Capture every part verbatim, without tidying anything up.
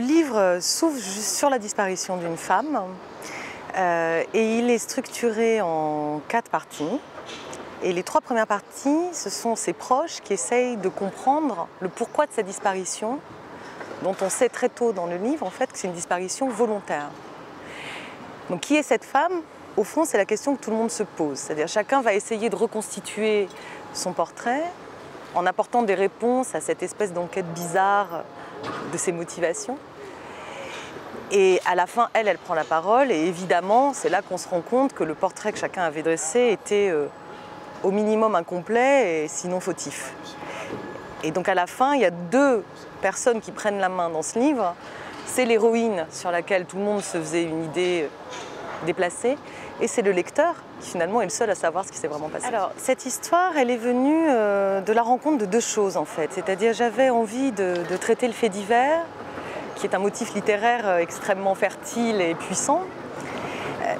livre s'ouvre sur la disparition d'une femme euh, et il est structuré en quatre parties. Et les trois premières parties, ce sont ses proches qui essayent de comprendre le pourquoi de sa disparition, dont on sait très tôt dans le livre en fait que c'est une disparition volontaire. Donc qui est cette femme? Au fond, c'est la question que tout le monde se pose. C'est-à-dire chacun va essayer de reconstituer son portrait en apportant des réponses à cette espèce d'enquête bizarre de ses motivations. Et à la fin, elle, elle prend la parole. Et évidemment, c'est là qu'on se rend compte que le portrait que chacun avait dressé était euh, au minimum incomplet et sinon fautif. Et donc à la fin, il y a deux personnes qui prennent la main dans ce livre. C'est l'héroïne sur laquelle tout le monde se faisait une idée déplacée. Et c'est le lecteur qui finalement est le seul à savoir ce qui s'est vraiment passé. Alors cette histoire, elle est venue euh, de la rencontre de deux choses en fait. C'est-à-dire j'avais envie de, de traiter le fait divers, qui est un motif littéraire extrêmement fertile et puissant.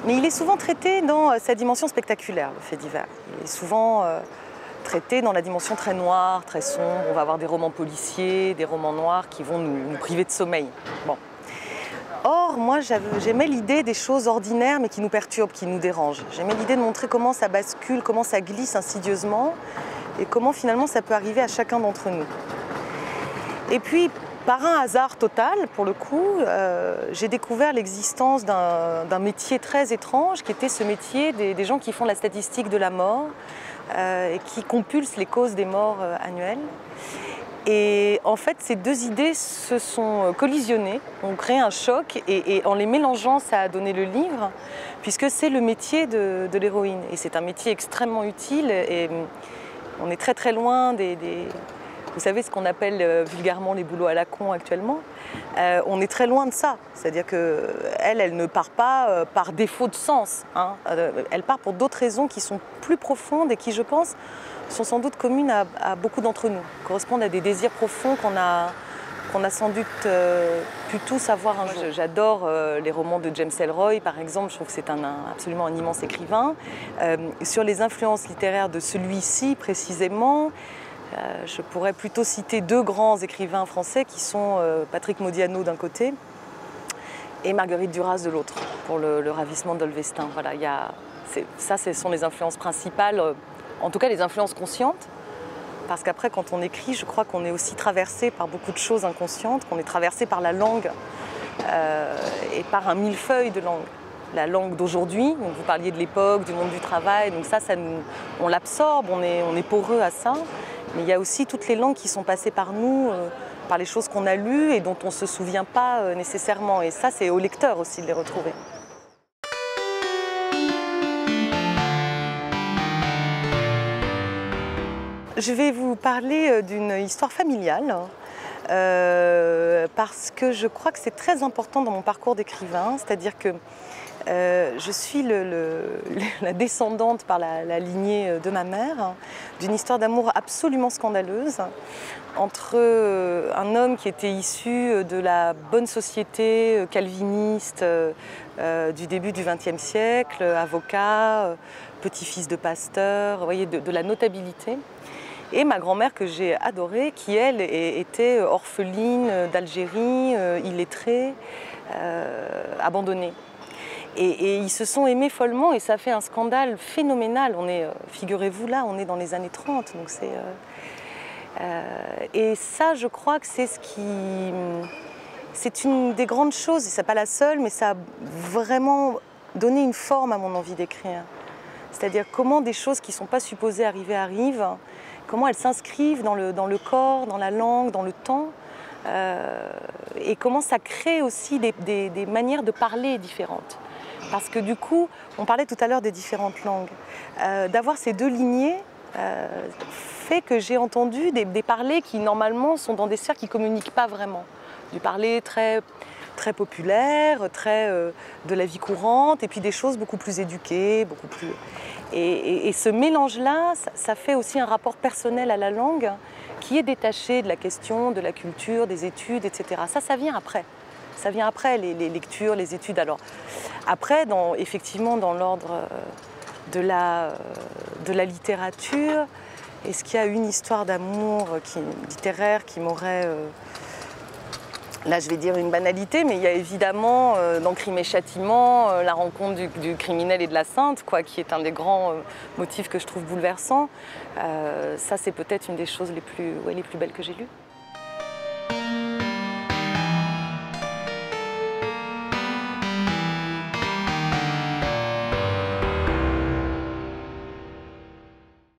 Mais il est souvent traité dans sa dimension spectaculaire, le fait divers. Il est souvent euh, traité dans la dimension très noire, très sombre. On va avoir des romans policiers, des romans noirs qui vont nous, nous priver de sommeil. Bon. Or, moi, j'aimais l'idée des choses ordinaires, mais qui nous perturbent, qui nous dérangent. J'aimais l'idée de montrer comment ça bascule, comment ça glisse insidieusement, et comment finalement ça peut arriver à chacun d'entre nous. Et puis, par un hasard total, pour le coup, euh, j'ai découvert l'existence d'un métier très étrange, qui était ce métier des, des gens qui font la statistique de la mort, euh, et qui compulsent les causes des morts euh, annuelles. Et en fait, ces deux idées se sont collisionnées, ont créé un choc, et, et en les mélangeant, ça a donné le livre, puisque c'est le métier de, de l'héroïne. Et c'est un métier extrêmement utile, et on est très très loin des... des vous savez, ce qu'on appelle euh, vulgairement les boulots à la con actuellement. Euh, on est très loin de ça, c'est-à-dire qu'elle, elle ne part pas euh, par défaut de sens. Hein. Euh, elle part pour d'autres raisons qui sont plus profondes et qui, je pense, sont sans doute communes à, à beaucoup d'entre nous, correspondent à des désirs profonds qu'on a, qu'on a sans doute euh, pu tous avoir un jour. J'adore euh, les romans de James Ellroy, par exemple, je trouve que c'est un, un, absolument un immense écrivain. Euh, sur les influences littéraires de celui-ci, précisément, Euh, je pourrais plutôt citer deux grands écrivains français qui sont euh, Patrick Modiano d'un côté et Marguerite Duras de l'autre, pour le, le ravissement d'Olvestin. Voilà, y a, ça, ce sont les influences principales, euh, en tout cas les influences conscientes, parce qu'après, quand on écrit, je crois qu'on est aussi traversé par beaucoup de choses inconscientes, qu'on est traversé par la langue euh, et par un millefeuille de langue. La langue d'aujourd'hui, vous parliez de l'époque, du monde du travail, donc ça, ça nous, on l'absorbe, on est, on est poreux à ça. Mais il y a aussi toutes les langues qui sont passées par nous, euh, par les choses qu'on a lues et dont on ne se souvient pas euh, nécessairement. Et ça, c'est au lecteur aussi de les retrouver. Je vais vous parler d'une histoire familiale, euh, parce que je crois que c'est très important dans mon parcours d'écrivain. C'est-à-dire que Euh, je suis le, le, la descendante par la, la lignée de ma mère d'une histoire d'amour absolument scandaleuse entre un homme qui était issu de la bonne société calviniste euh, du début du vingtième siècle, avocat, petit-fils de pasteur, vous voyez, de, de la notabilité, et ma grand-mère que j'ai adorée, qui elle était orpheline d'Algérie, illettrée, euh, abandonnée. Et, et ils se sont aimés follement et ça fait un scandale phénoménal. On est, figurez-vous là, on est dans les années trente. Donc c'est, euh, euh, et ça, je crois que c'est ce qui... C'est une des grandes choses, et c'est pas la seule, mais ça a vraiment donné une forme à mon envie d'écrire. C'est-à-dire comment des choses qui ne sont pas supposées arriver arrivent, comment elles s'inscrivent dans le, dans le corps, dans la langue, dans le temps. Euh, et comment ça crée aussi des, des, des manières de parler différentes. Parce que du coup, on parlait tout à l'heure des différentes langues. Euh, D'avoir ces deux lignées euh, fait que j'ai entendu des, des parlers qui normalement sont dans des sphères qui ne communiquent pas vraiment. Du parler très, très populaire, très euh, de la vie courante, et puis des choses beaucoup plus éduquées, beaucoup plus... Et, et, et ce mélange-là, ça, ça fait aussi un rapport personnel à la langue qui est détaché de la question, de la culture, des études, et cetera. Ça, ça vient après. Ça vient après, les, les lectures, les études. Alors, après, dans, effectivement, dans l'ordre de la, de la littérature, est-ce qu'il y a une histoire d'amour littéraire qui m'aurait euh, Là, je vais dire une banalité, mais il y a évidemment euh, dans Crime et châtiment euh, la rencontre du, du criminel et de la sainte, quoi, qui est un des grands euh, motifs que je trouve bouleversant. Euh, ça, c'est peut-être une des choses les plus, ouais, les plus belles que j'ai lues.